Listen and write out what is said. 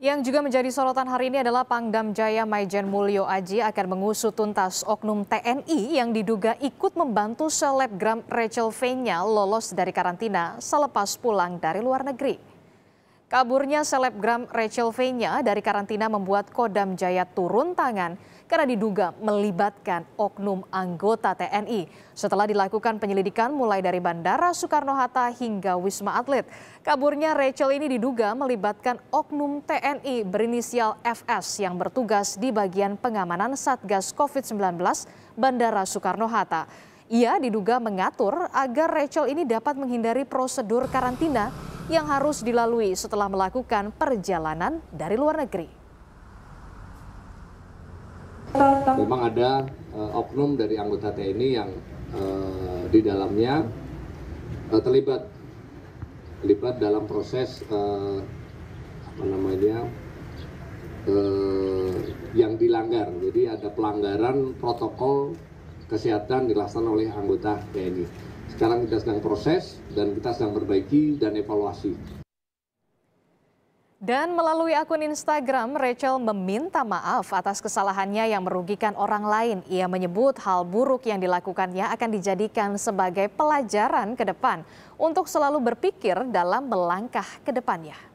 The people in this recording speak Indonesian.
Yang juga menjadi sorotan hari ini adalah Pangdam Jaya Mayjen Mulyo Aji akan mengusut tuntas oknum TNI yang diduga ikut membantu selebgram Rachel Vennya lolos dari karantina selepas pulang dari luar negeri. Kaburnya selebgram Rachel Vennya dari karantina membuat Kodam Jaya turun tangan karena diduga melibatkan oknum anggota TNI setelah dilakukan penyelidikan mulai dari Bandara Soekarno-Hatta hingga Wisma Atlet. Kaburnya Rachel ini diduga melibatkan oknum TNI berinisial FS yang bertugas di bagian pengamanan Satgas COVID-19 Bandara Soekarno-Hatta. Ia diduga mengatur agar Rachel ini dapat menghindari prosedur karantina yang harus dilalui setelah melakukan perjalanan dari luar negeri. Memang ada oknum dari anggota TNI yang di dalamnya terlibat dalam proses yang dilanggar. Jadi ada pelanggaran protokol kesehatan dilaksanakan oleh anggota TNI. Sekarang kita sedang proses dan kita sedang perbaiki dan evaluasi. Dan melalui akun Instagram, Rachel meminta maaf atas kesalahannya yang merugikan orang lain. Ia menyebut hal buruk yang dilakukannya akan dijadikan sebagai pelajaran ke depan untuk selalu berpikir dalam melangkah ke depannya.